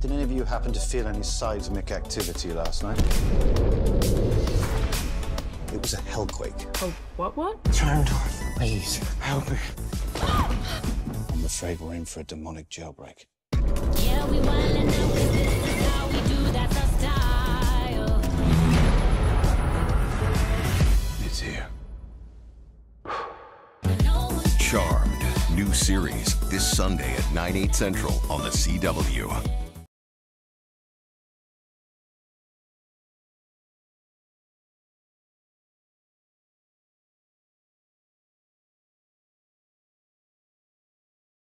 Did any of you happen to feel any seismic activity last night? It was a hellquake. Oh, what? Charmed, please, help me. I'm afraid we're in for a demonic jailbreak. Yeah, we wild and now this is how we do, that's our style. It's here. Charmed, new series this Sunday at 9/8 Central on the CW.